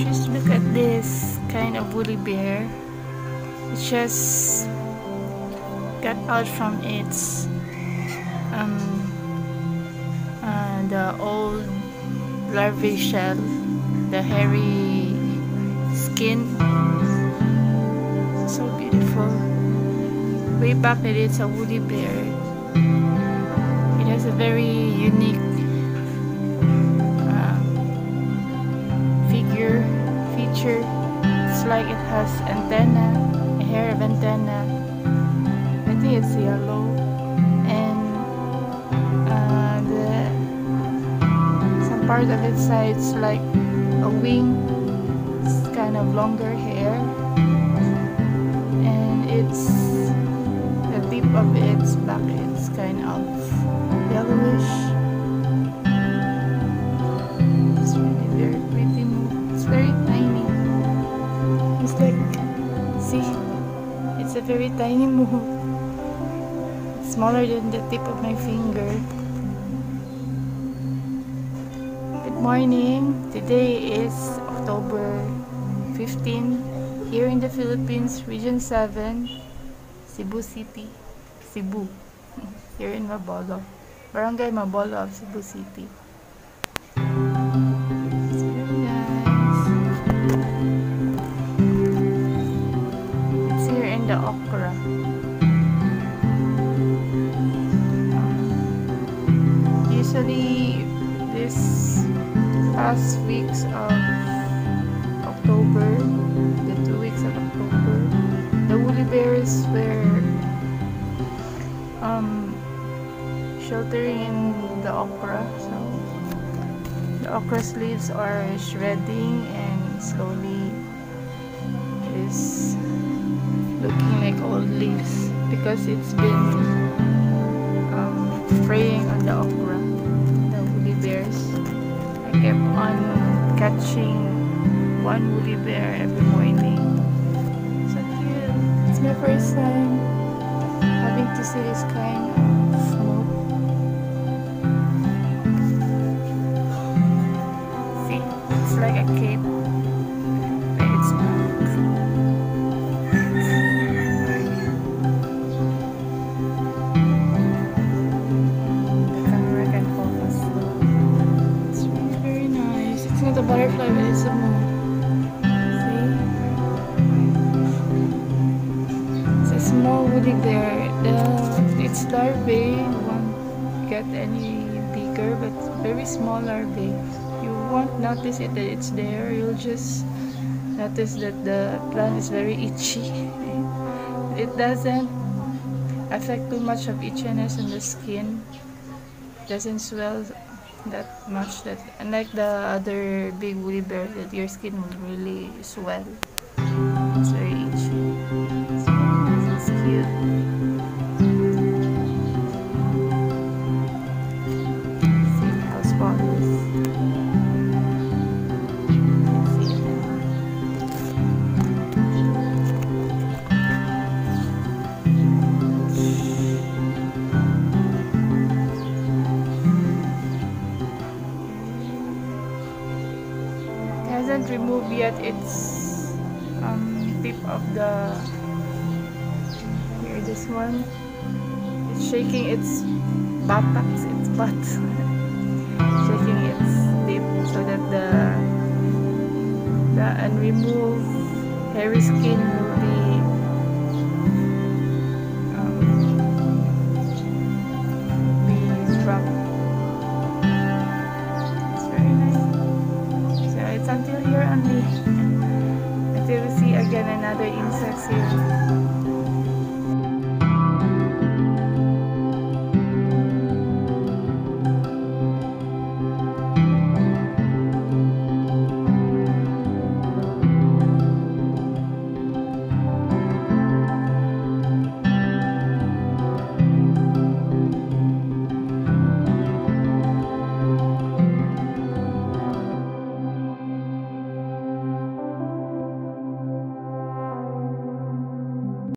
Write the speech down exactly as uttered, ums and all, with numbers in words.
Just look at this kind of woolly bear. It just got out from its um, uh, the old larvae shell, the hairy skin. So beautiful. Way back it is a woolly bear. It has a very unique feature. It's like it has antenna, a hair of antenna. I think it's yellow, and uh, the, some part of its sides like a wing. It's kind of longer hair, and it's the tip of its back. It's kind of yellowish. It's a very tiny mole, smaller than the tip of my finger. Good morning. Today is October fifteenth here in the Philippines, Region seven, Cebu City, Cebu, here in Mabolo, Barangay Mabolo of Cebu City. The okra. Usually this past weeks of October, the two weeks of October, the woolly bears were um, sheltering in the okra. So the okra's leaves are shredding and slowly it is looking like old leaves because it's been um, preying on the okra, the woolly bears. I kept on catching one woolly bear every morning. So cute. It's my first time having to see this kind of smoke. See, it's like a cape, but it's not. Butterfly, but it's a mole. See? It's a small woolly bear. The, its larvae won't get any bigger, but very small larvae. You won't notice it that it's there. You'll just notice that the plant is very itchy. It doesn't affect too much of itchiness in the skin. It doesn't swell that much, that unlike the other big woolly bear that your skin will really swell. It's very itchy. It's cute. See how small it is. See it. Remove yet its um, tip of the here. This one, it's shaking its buttocks, its butt, shaking its tip so that the the unremoved hairy skin will be um, be dropped. Until here only, until we see again another insect here.